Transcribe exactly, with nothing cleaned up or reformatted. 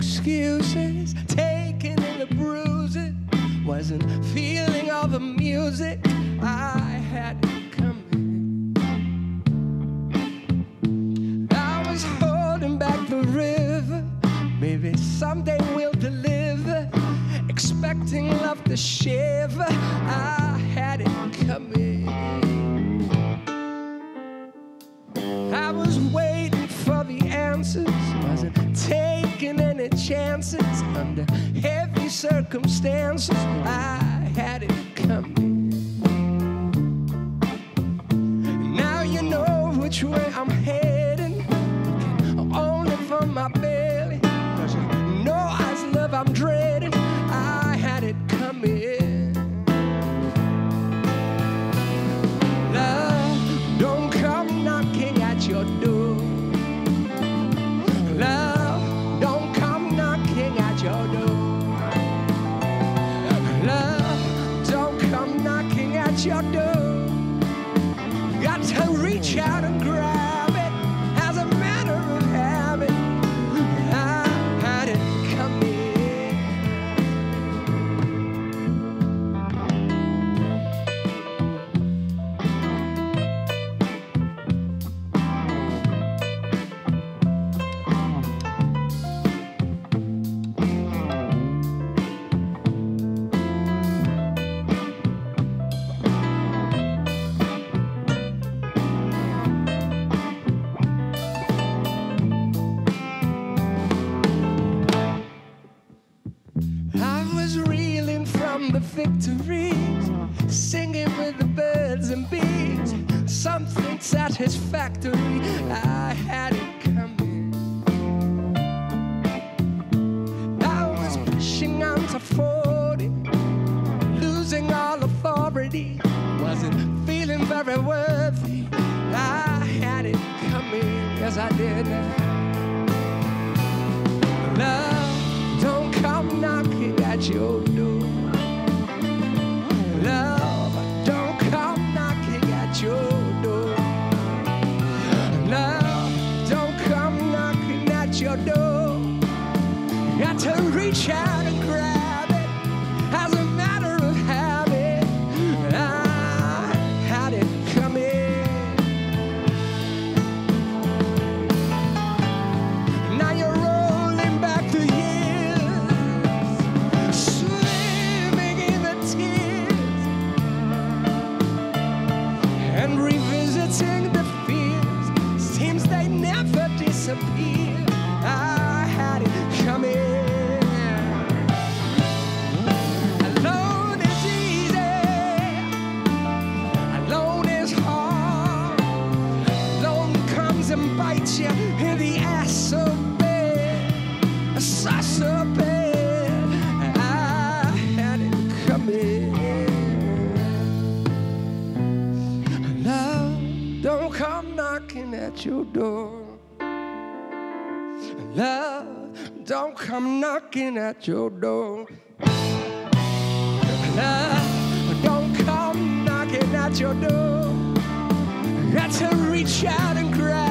excuses, taking in the bruises. Wasn't feeling all the music I had coming. I was holding back the river. Maybe someday we'll deliver. Expecting love to shiver. I had it coming. I was waiting for the answers. Wasn't taking any chances under heavy circumstances. I had it coming. Now you know which way I'm heading. Only for my belly. Cause you know I love I'm dreading. I had it coming. Love, don't come knocking at your door. Your door. Got to reach out and grab it as a matter of habit. I had it coming. The victories, singing with the birds and bees, something satisfactory. I had it coming. I was pushing on to forty, losing all authority, wasn't feeling very worthy. I had it coming, yes I did. Love, don't come knocking at your door. Love, don't come knocking at your door. Love, don't come knocking at your door. Got to reach out and grab it as a matter of habit. I had it coming. Now you're rolling back the years, swimming in the tears. And revisiting the fears, seems they never disappear. I had it coming. Alone is easy, alone is hard. Alone comes and bites you in the ass so bad, so bad. I had it coming. Don't come knocking at your door. Love, don't come knocking at your door. Love, don't come knocking at your door. Got to reach out and grab.